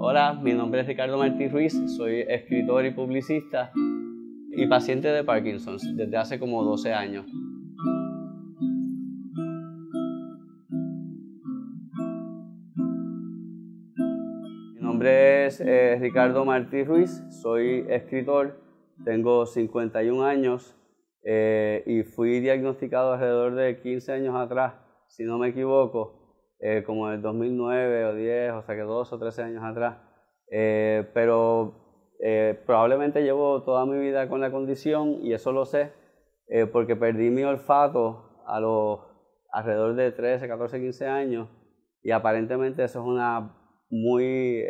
Hola, mi nombre es Ricardo Martí Ruiz, soy escritor y publicista y paciente de Parkinson desde hace como 12 años. Mi nombre es Ricardo Martí Ruiz, soy escritor, tengo 51 años y fui diagnosticado alrededor de 15 años atrás, si no me equivoco. Como en el 2009 o 10, o sea que 12 o 13 años atrás, pero probablemente llevo toda mi vida con la condición y eso lo sé porque perdí mi olfato a los alrededor de 13, 14, 15 años y aparentemente eso es una muy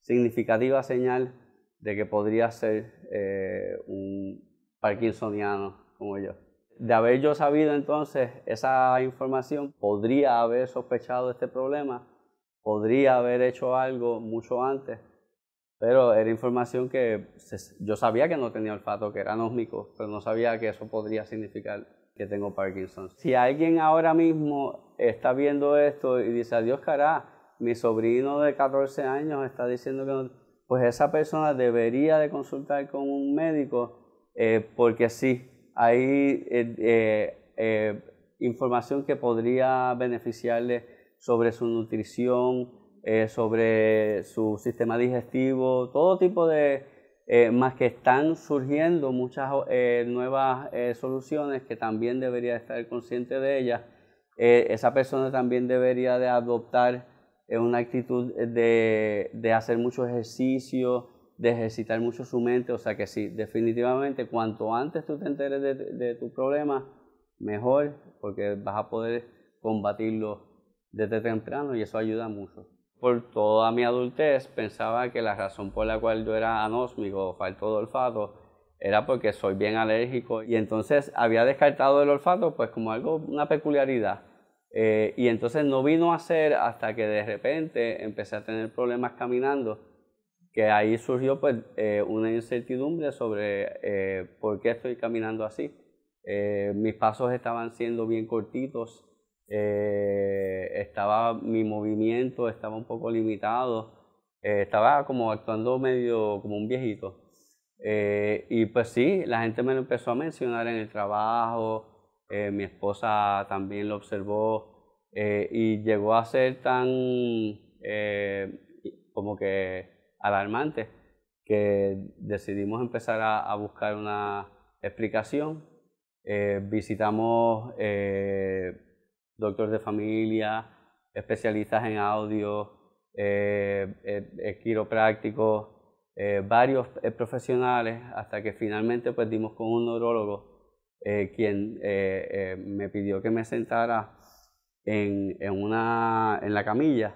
significativa señal de que podría ser un parkinsoniano como yo. De haber yo sabido entonces esa información, podría haber sospechado este problema, podría haber hecho algo mucho antes, pero era información que yo sabía que no tenía olfato, que era anósmico, pero no sabía que eso podría significar que tengo Parkinson. Si alguien ahora mismo está viendo esto y dice, adiós cará, mi sobrino de 14 años está diciendo que no, pues esa persona debería de consultar con un médico porque sí. Hay información que podría beneficiarle sobre su nutrición, sobre su sistema digestivo, todo tipo de... más que están surgiendo muchas nuevas soluciones que también debería estar consciente de ellas. Esa persona también debería de adoptar una actitud de hacer mucho ejercicio, de ejercitar mucho su mente, o sea que sí, definitivamente cuanto antes tú te enteres de tu problema, mejor, porque vas a poder combatirlo desde temprano y eso ayuda mucho. Por toda mi adultez pensaba que la razón por la cual yo era anósmico o falto de olfato era porque soy bien alérgico y entonces había descartado el olfato pues como algo, una peculiaridad y entonces no vino a ser hasta que de repente empecé a tener problemas caminando que ahí surgió pues, una incertidumbre sobre por qué estoy caminando así. Mis pasos estaban siendo bien cortitos, mi movimiento estaba un poco limitado, estaba como actuando medio como un viejito. Y pues sí, la gente me lo empezó a mencionar en el trabajo, mi esposa también lo observó y llegó a ser tan como que alarmante, que decidimos empezar a buscar una explicación. Visitamos doctores de familia, especialistas en audio, quiroprácticos, varios profesionales, hasta que finalmente pues, dimos con un neurólogo, quien me pidió que me sentara en la camilla,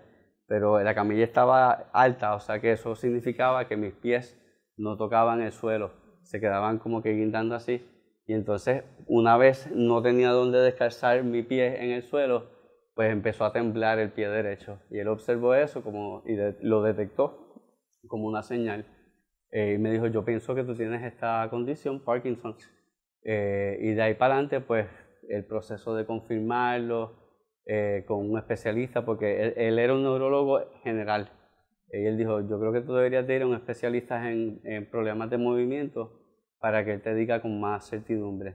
pero la camilla estaba alta, o sea que eso significaba que mis pies no tocaban el suelo, se quedaban como que guindando así. Y entonces, una vez no tenía dónde descalzar mi pie en el suelo, pues empezó a temblar el pie derecho. Y él observó eso y lo detectó como una señal. Y me dijo, yo pienso que tú tienes esta condición, Parkinson. Y de ahí para adelante, pues, el proceso de confirmarlo, con un especialista, porque él era un neurólogo general. Y él dijo, yo creo que tú deberías de ir a un especialista en problemas de movimiento para que él te diga con más certidumbre.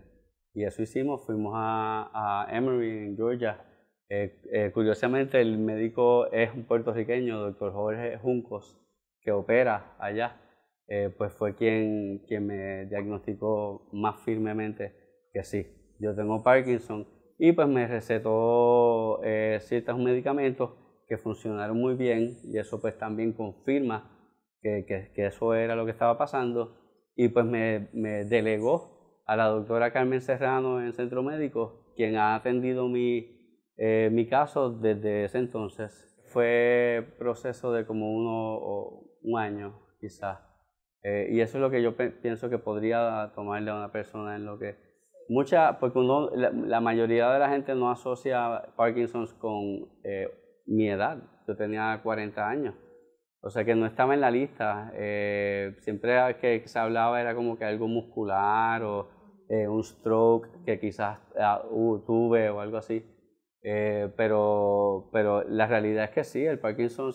Y eso hicimos, fuimos a Emory, en Georgia. Curiosamente, el médico es un puertorriqueño, doctor Jorge Juncos, que opera allá. Pues fue quien me diagnosticó más firmemente que sí, yo tengo Parkinson. Y pues me recetó ciertos medicamentos que funcionaron muy bien y eso pues también confirma que eso era lo que estaba pasando. Y pues me delegó a la doctora Carmen Serrano en el Centro Médico, quien ha atendido mi caso desde ese entonces. Fue proceso de como un año quizás. Y eso es lo que yo pienso que podría tomarle a una persona en lo que... porque la mayoría de la gente no asocia Parkinson con mi edad. Yo tenía 40 años, o sea que no estaba en la lista. Siempre que se hablaba era como que algo muscular o un stroke que quizás tuve o algo así. Pero la realidad es que sí, el Parkinson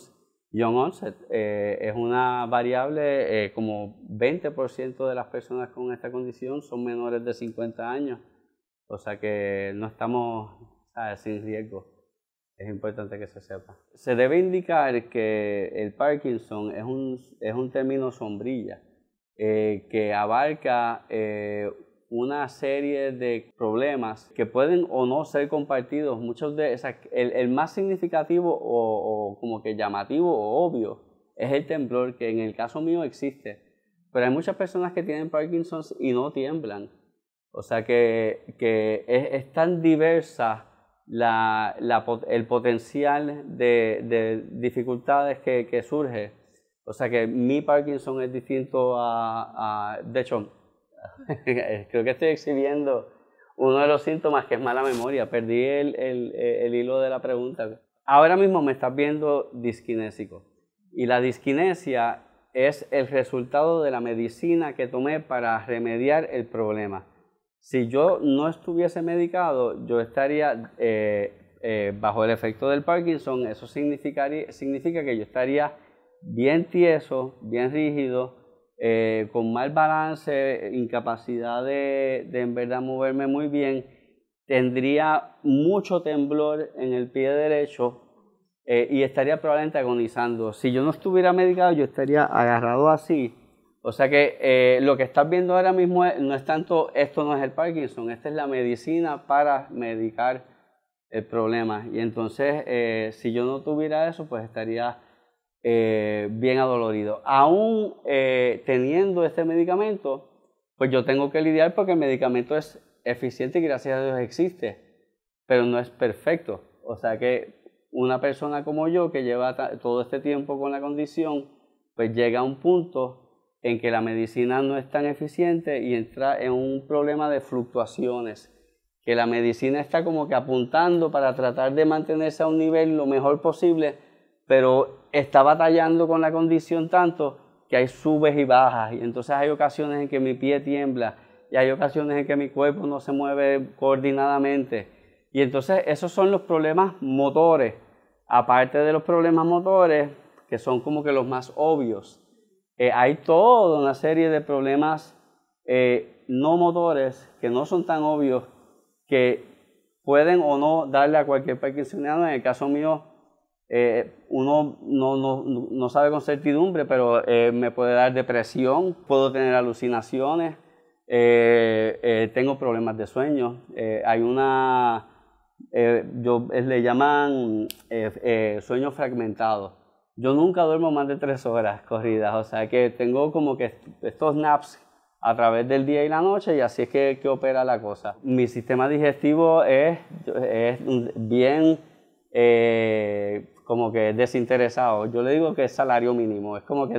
Young onset es una variable, como 20% de las personas con esta condición son menores de 50 años, o sea que no estamos sin riesgo, es importante que se sepa. Se debe indicar que el Parkinson es un término sombrilla que abarca una serie de problemas que pueden o no ser compartidos. Muchos de, o sea, el más significativo o como que llamativo o obvio es el temblor, que en el caso mío existe, pero hay muchas personas que tienen Parkinson y no tiemblan, o sea que es tan diversa el potencial de dificultades que surge, o sea que mi Parkinson es distinto a de hecho, creo que estoy exhibiendo uno de los síntomas, que es mala memoria. Perdí el hilo de la pregunta. Ahora mismo me estás viendo disquinésico. Y la disquinesia es el resultado de la medicina que tomé para remediar el problema. Si yo no estuviese medicado, yo estaría bajo el efecto del Parkinson. Eso significa que yo estaría bien tieso, bien rígido, con mal balance, incapacidad de en verdad moverme muy bien, tendría mucho temblor en el pie derecho y estaría probablemente agonizando. Si yo no estuviera medicado, yo estaría agarrado así. O sea que lo que estás viendo ahora mismo no es tanto, esto no es el Parkinson, esta es la medicina para medicar el problema. Y entonces, si yo no tuviera eso, pues estaría bien adolorido. Aún teniendo este medicamento, pues yo tengo que lidiar porque el medicamento es eficiente y gracias a Dios existe, pero no es perfecto. O sea que una persona como yo que lleva todo este tiempo con la condición, pues llega a un punto en que la medicina no es tan eficiente y entra en un problema de fluctuaciones, que la medicina está como que apuntando para tratar de mantenerse a un nivel lo mejor posible, pero está batallando con la condición tanto que hay subes y bajas, y entonces hay ocasiones en que mi pie tiembla y hay ocasiones en que mi cuerpo no se mueve coordinadamente, y entonces esos son los problemas motores. Aparte de los problemas motores, que son como que los más obvios, hay toda una serie de problemas no motores que no son tan obvios, que pueden o no darle a cualquier parkinsoniano. En el caso mío, uno no sabe con certidumbre, pero me puede dar depresión, puedo tener alucinaciones, tengo problemas de sueño. Hay una, le llaman sueño fragmentado. Yo nunca duermo más de 3 horas corridas, o sea que tengo como que estos naps a través del día y la noche, y así es que opera la cosa. Mi sistema digestivo es bien como que desinteresado. Yo le digo que es salario mínimo, es como que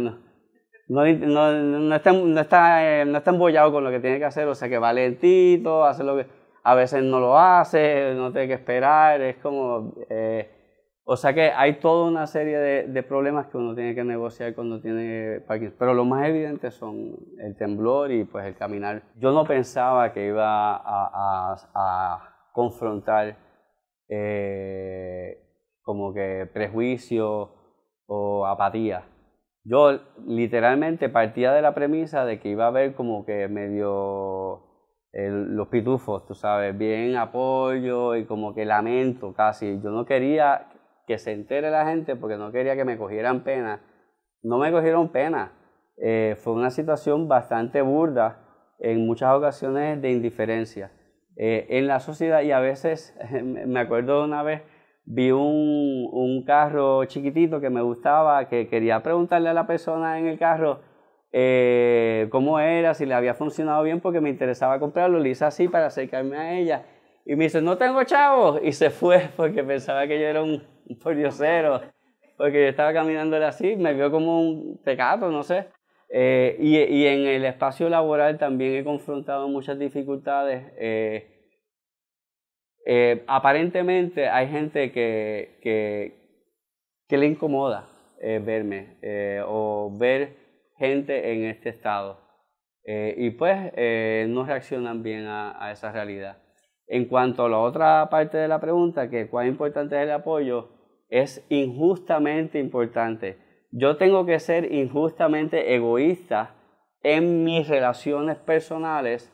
no está embollado con lo que tiene que hacer, o sea que va lentito, hace lo que a veces no lo hace, no tiene que esperar, es como, o sea que hay toda una serie de problemas que uno tiene que negociar cuando tiene Parkinson, pero los más evidentes son el temblor y pues el caminar. Yo no pensaba que iba a confrontar como que prejuicio o apatía. Yo literalmente partía de la premisa de que iba a haber como que medio los pitufos, tú sabes, bien apoyo y como que lamento casi. Yo no quería que se entere la gente porque no quería que me cogieran pena. No me cogieron pena. Fue una situación bastante burda, en muchas ocasiones de indiferencia. En la sociedad, y a veces, me acuerdo una vez, vi un carro chiquitito que me gustaba, que quería preguntarle a la persona en el carro cómo era, si le había funcionado bien, porque me interesaba comprarlo. Le hice así para acercarme a ella y me dice, no tengo chavos, y se fue porque pensaba que yo era un pordiosero, porque yo estaba caminándole así, me vio como un tecato, no sé. Y en el espacio laboral también he confrontado muchas dificultades. Aparentemente hay gente que le incomoda verme o ver gente en este estado. Y pues no reaccionan bien a esa realidad. En cuanto a la otra parte de la pregunta, que cuán importante es el apoyo, es injustamente importante. yo tengo que ser injustamente egoísta en mis relaciones personales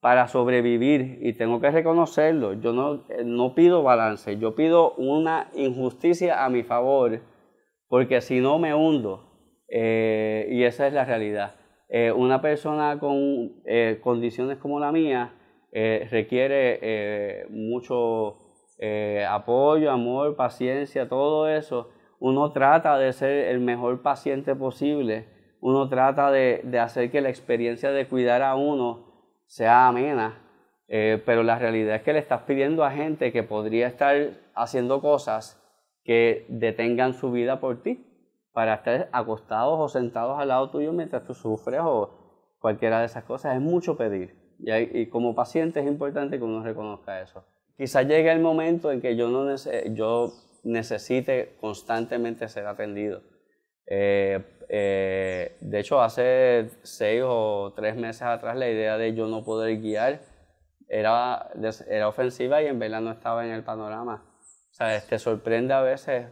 para sobrevivir, y tengo que reconocerlo. Yo no pido balance, yo pido una injusticia a mi favor, porque si no me hundo, y esa es la realidad. Una persona con condiciones como la mía requiere mucho apoyo, amor, paciencia, todo eso. Uno trata de ser el mejor paciente posible, uno trata de hacer que la experiencia de cuidar a uno sea amena, pero la realidad es que le estás pidiendo a gente que podría estar haciendo cosas que detengan su vida por ti, para estar acostados o sentados al lado tuyo mientras tú sufres o cualquiera de esas cosas. Es mucho pedir, y como paciente es importante que uno reconozca eso. Quizás llegue el momento en que yo necesite constantemente ser atendido. De hecho, hace 6 o 3 meses atrás la idea de yo no poder guiar era ofensiva, y en verdad no estaba en el panorama. O sea, te sorprende a veces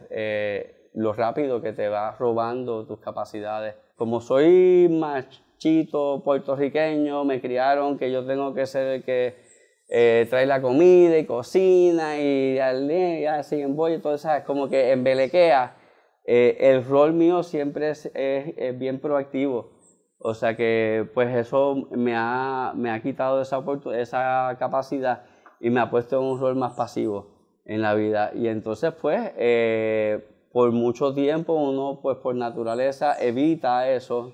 lo rápido que te vas robando tus capacidades. Como soy machito puertorriqueño, me criaron que yo tengo que ser el que trae la comida y cocina y así en bollo, todo eso, como que embelequea. El rol mío siempre es bien proactivo, o sea que pues eso me ha quitado esa capacidad y me ha puesto en un rol más pasivo en la vida. Y entonces pues por mucho tiempo uno pues por naturaleza evita eso.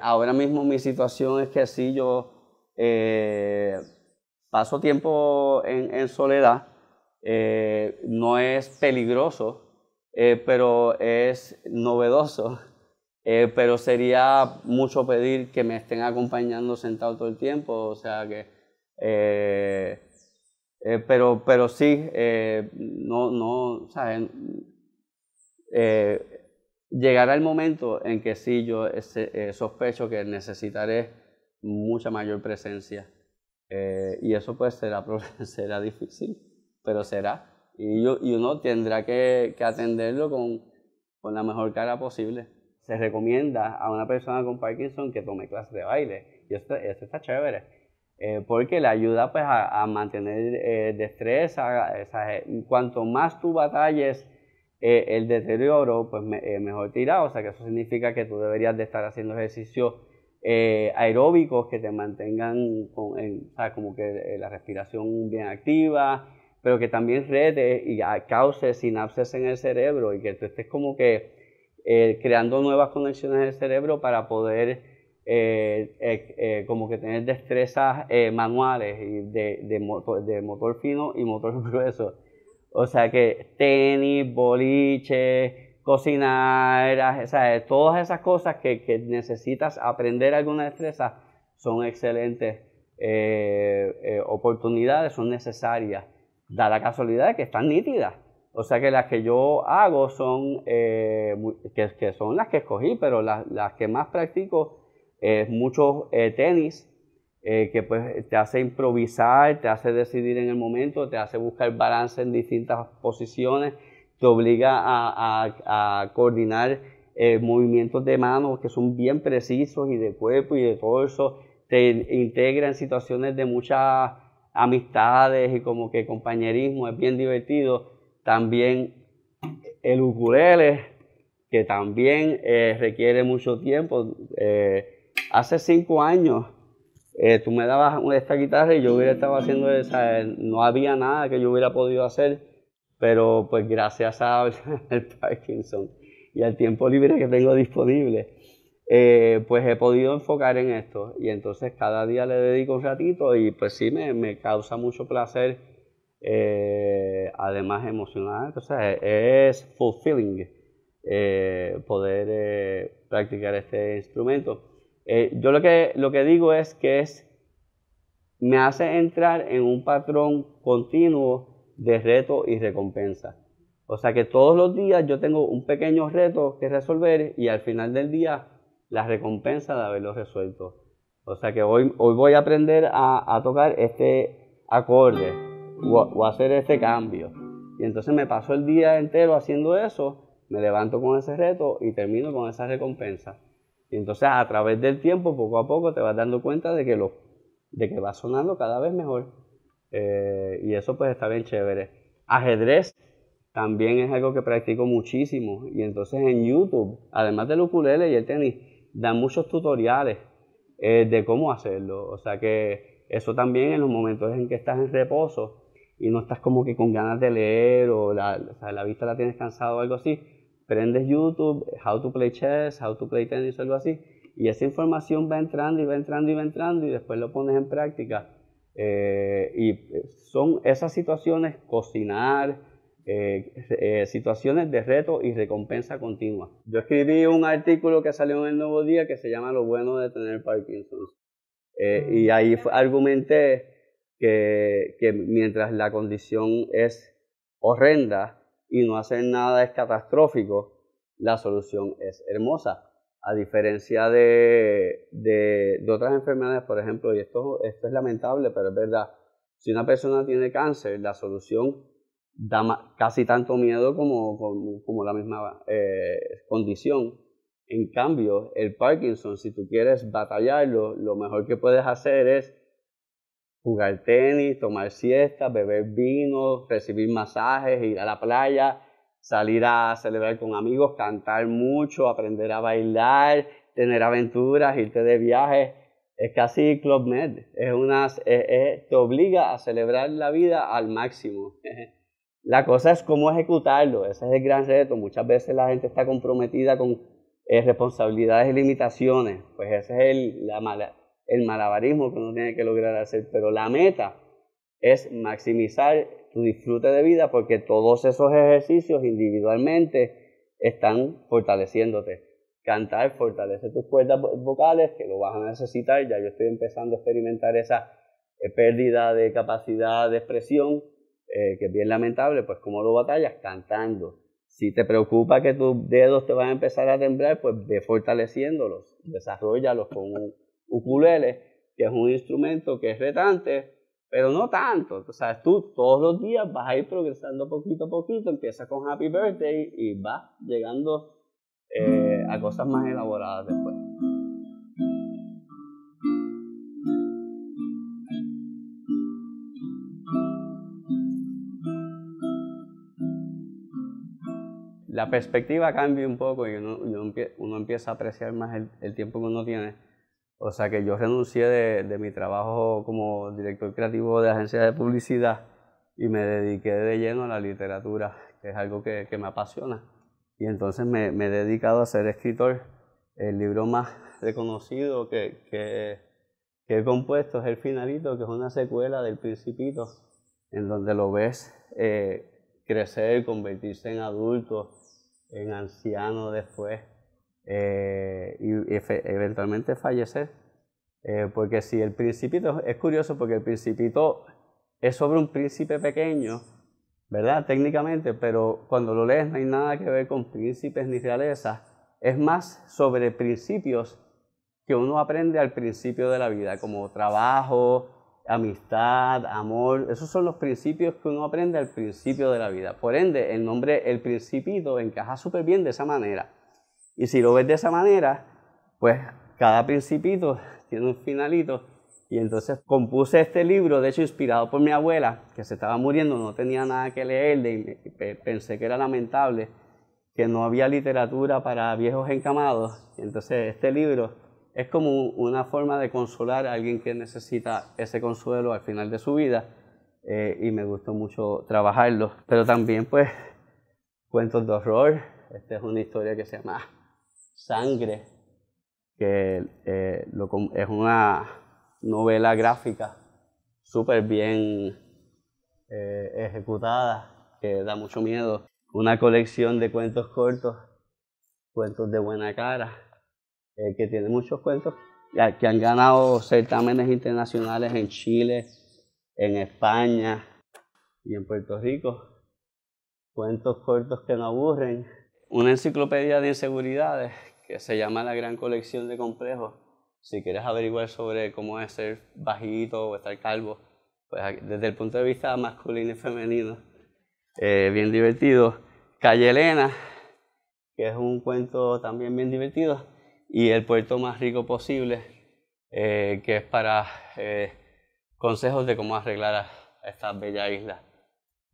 Ahora mismo mi situación es que sí, yo paso tiempo en soledad, no es peligroso, pero es novedoso, pero sería mucho pedir que me estén acompañando sentado todo el tiempo, o sea que, pero sí, ¿sabes? Llegará el momento en que sí, yo sospecho que necesitaré mucha mayor presencia, y eso pues será difícil, pero será. Y uno tendrá que atenderlo con la mejor cara posible. Se recomienda a una persona con Parkinson que tome clases de baile, y esto está chévere, porque le ayuda pues a mantener destreza. Cuanto más tú batalles el deterioro, pues mejor tirado. O sea que eso significa que tú deberías de estar haciendo ejercicios aeróbicos que te mantengan como que la respiración bien activa, pero que también rete y cause sinapsis en el cerebro, y que tú estés como que creando nuevas conexiones en el cerebro para poder como que tener destrezas manuales de motor fino y motor grueso. O sea que tenis, boliche, cocinar, o sea, todas esas cosas que necesitas aprender alguna destreza son excelentes oportunidades, son necesarias. Da la casualidad de que están nítidas, o sea que las que yo hago son, que son las que escogí, pero las que más practico es mucho tenis, que pues te hace improvisar, te hace decidir en el momento, te hace buscar balance en distintas posiciones, te obliga a coordinar movimientos de manos que son bien precisos, y de cuerpo y de torso, te integra en situaciones de mucha amistades y como que compañerismo, es bien divertido. También el ukulele, que también requiere mucho tiempo. Hace 5 años tú me dabas esta guitarra y yo hubiera estado haciendo esa, no había nada que yo hubiera podido hacer, pero pues gracias al Parkinson y al tiempo libre que tengo disponible, pues he podido enfocar en esto, y entonces cada día le dedico un ratito, y pues sí me causa mucho placer, además emocional. Entonces es fulfilling poder practicar este instrumento. Yo lo que digo es que me hace entrar en un patrón continuo de reto y recompensa. O sea que todos los días yo tengo un pequeño reto que resolver, y al final del día la recompensa de haberlo resuelto. O sea que hoy voy a aprender a tocar este acorde o hacer este cambio. Y entonces me paso el día entero haciendo eso, me levanto con ese reto y termino con esa recompensa. Y entonces a través del tiempo, poco a poco, te vas dando cuenta de que, va sonando cada vez mejor. Y eso pues está bien chévere. Ajedrez también es algo que practico muchísimo. Y entonces en YouTube, además del ukulele y el tenis, dan muchos tutoriales de cómo hacerlo. O sea que eso también en los momentos en que estás en reposo y no estás como que con ganas de leer o la vista la tienes cansada o algo así, prendes YouTube, how to play chess, how to play tennis o algo así, y esa información va entrando y va entrando y va entrando y después lo pones en práctica. Y son esas situaciones, cocinar, situaciones de reto y recompensa continua. Yo escribí un artículo que salió en El Nuevo Día que se llama Lo bueno de tener Parkinson. Y ahí argumenté que mientras la condición es horrenda y no hacer nada es catastrófico, la solución es hermosa. A diferencia de otras enfermedades, por ejemplo, y esto es lamentable, pero es verdad, si una persona tiene cáncer, la solución da casi tanto miedo como la misma condición. En cambio, el Parkinson, si tú quieres batallarlo, lo mejor que puedes hacer es jugar tenis, tomar siestas, beber vino, recibir masajes, ir a la playa, salir a celebrar con amigos, cantar mucho, aprender a bailar, tener aventuras, irte de viaje. Es casi Club Med. Te obliga a celebrar la vida al máximo. La cosa es cómo ejecutarlo. Ese es el gran reto. Muchas veces la gente está comprometida con responsabilidades y limitaciones. Pues ese es el malabarismo que uno tiene que lograr hacer, pero la meta es maximizar tu disfrute de vida porque todos esos ejercicios individualmente están fortaleciéndote. Cantar fortalece tus cuerdas vocales, que lo vas a necesitar, ya yo estoy empezando a experimentar esa pérdida de capacidad de expresión, que es bien lamentable. Pues ¿cómo lo batallas? Cantando. Si te preocupa que tus dedos te van a empezar a temblar, pues ve fortaleciéndolos, desarróllalos con un ukulele, que es un instrumento que es retante, pero no tanto. O sea, tú todos los días vas a ir progresando poquito a poquito, empiezas con Happy Birthday y vas llegando a cosas más elaboradas después. La perspectiva cambia un poco y uno empieza a apreciar más el tiempo que uno tiene. O sea que yo renuncié de mi trabajo como director creativo de agencia de publicidad y me dediqué de lleno a la literatura, que es algo que me apasiona. Y entonces me he dedicado a ser escritor. El libro más reconocido que he compuesto es El Finalito, que es una secuela del Principito, en donde lo ves crecer, convertirse en adulto, en anciano después. Y eventualmente fallecer, porque si El Principito, es curioso porque El Principito es sobre un príncipe pequeño, ¿verdad? Técnicamente, pero cuando lo lees no hay nada que ver con príncipes ni realeza, es más sobre principios que uno aprende al principio de la vida, como trabajo, amistad, amor. Esos son los principios que uno aprende al principio de la vida, por ende el nombre El Principito encaja súper bien de esa manera. Y si lo ves de esa manera, pues cada principito tiene un finalito. Y entonces compuse este libro, de hecho inspirado por mi abuela, que se estaba muriendo, no tenía nada que leerle y pensé que era lamentable que no había literatura para viejos encamados. Y entonces este libro es como una forma de consolar a alguien que necesita ese consuelo al final de su vida, y me gustó mucho trabajarlo. Pero también pues cuentos de horror. Esta es una historia que se llama Sangre, que es una novela gráfica súper bien ejecutada, que da mucho miedo. Una colección de cuentos cortos, Cuentos de Buena Cara, que tiene muchos cuentos que han ganado certámenes internacionales en Chile, en España y en Puerto Rico. Cuentos cortos que no aburren. Una enciclopedia de inseguridades que se llama La Gran Colección de Complejos. Si quieres averiguar sobre cómo es ser bajito o estar calvo, pues desde el punto de vista masculino y femenino, bien divertido. Calle Elena, que es un cuento también bien divertido, y El puerto más rico posible, que es para consejos de cómo arreglar a esta bella isla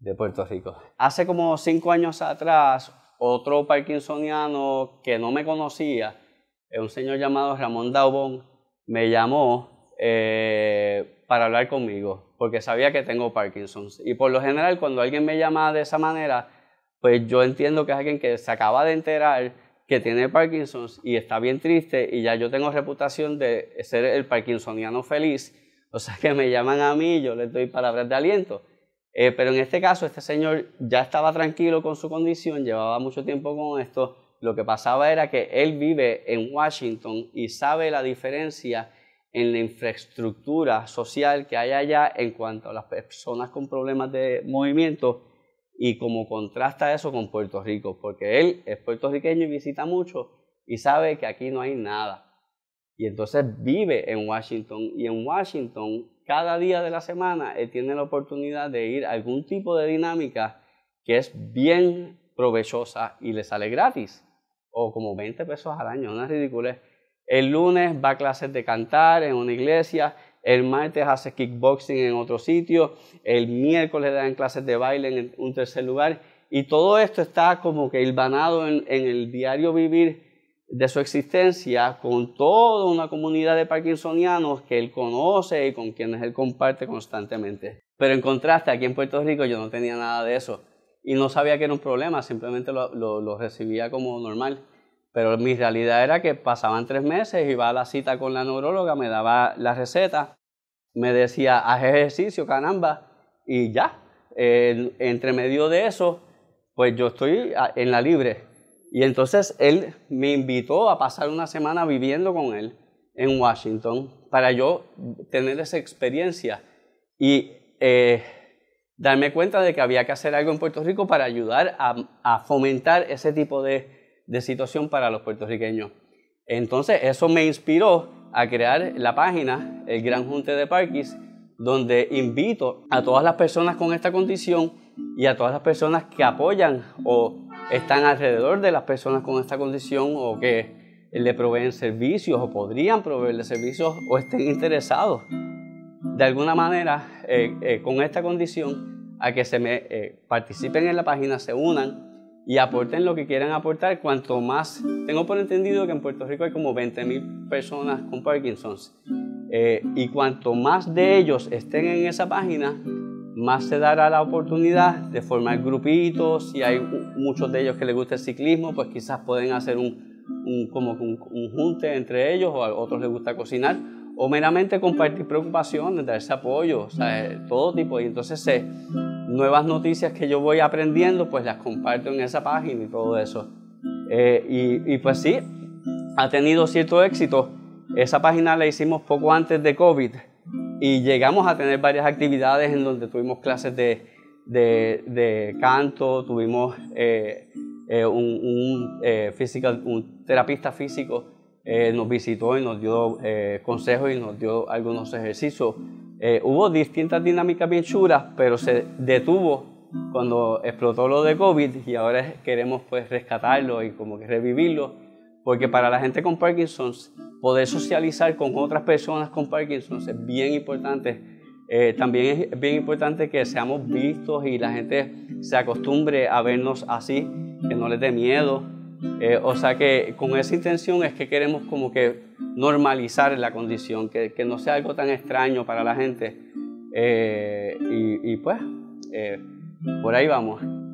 de Puerto Rico. Hace como 5 años atrás, otro parkinsoniano que no me conocía, un señor llamado Ramón Daubón, me llamó para hablar conmigo, porque sabía que tengo Parkinson. Y por lo general, cuando alguien me llama de esa manera, pues yo entiendo que es alguien que se acaba de enterar que tiene Parkinson y está bien triste, y ya yo tengo reputación de ser el parkinsoniano feliz, o sea que me llaman a mí y yo les doy palabras de aliento. Pero en este caso, este señor ya estaba tranquilo con su condición, llevaba mucho tiempo con esto. Lo que pasaba era que él vive en Washington y sabe la diferencia en la infraestructura social que hay allá en cuanto a las personas con problemas de movimiento, y cómo contrasta eso con Puerto Rico, porque él es puertorriqueño y visita mucho y sabe que aquí no hay nada. Y entonces vive en Washington, y en Washington cada día de la semana él tiene la oportunidad de ir a algún tipo de dinámica que es bien provechosa y le sale gratis, o como 20 pesos al año, una ridiculez. El lunes va a clases de cantar en una iglesia, el martes hace kickboxing en otro sitio, el miércoles dan clases de baile en un tercer lugar, y todo esto está como que hilvanado en el diario vivir de su existencia, con toda una comunidad de parkinsonianos que él conoce y con quienes él comparte constantemente. Pero en contraste, aquí en Puerto Rico yo no tenía nada de eso, y no sabía que era un problema, simplemente lo recibía como normal. Pero mi realidad era que pasaban 3 meses, iba a la cita con la neuróloga, me daba la receta, me decía, haz ejercicio, caramba, y ya. Entre medio de eso, pues yo estoy en la libre. Y entonces él me invitó a pasar una semana viviendo con él en Washington para yo tener esa experiencia y darme cuenta de que había que hacer algo en Puerto Rico para ayudar a fomentar ese tipo de situación para los puertorriqueños. Entonces eso me inspiró a crear la página El Gran Junte de Parques, donde invito a todas las personas con esta condición y a todas las personas que apoyan o están alrededor de las personas con esta condición, o que le proveen servicios o podrían proveerle servicios, o estén interesados de alguna manera con esta condición, a que participen en la página, se unan y aporten lo que quieran aportar. Cuanto más, tengo por entendido que en Puerto Rico hay como 20,000 personas con Parkinson, y cuanto más de ellos estén en esa página, más se dará la oportunidad de formar grupitos. Si hay muchos de ellos que les gusta el ciclismo, pues quizás pueden hacer como un junte entre ellos, o a otros les gusta cocinar, o meramente compartir preocupaciones, darse apoyo, o sea, todo tipo. Y entonces nuevas noticias que yo voy aprendiendo, pues las comparto en esa página y todo eso. Y pues sí, ha tenido cierto éxito. Esa página la hicimos poco antes de COVID, y llegamos a tener varias actividades en donde tuvimos clases de canto, tuvimos un terapista físico, nos visitó y nos dio consejos y nos dio algunos ejercicios. Hubo distintas dinámicas bien chulas, pero se detuvo cuando explotó lo de COVID, y ahora queremos pues rescatarlo y como que revivirlo, porque para la gente con Parkinson, poder socializar con otras personas con Parkinson es bien importante. También es bien importante que seamos vistos y la gente se acostumbre a vernos así, que no les dé miedo. O sea que con esa intención es que queremos como que normalizar la condición, que no sea algo tan extraño para la gente. Pues por ahí vamos.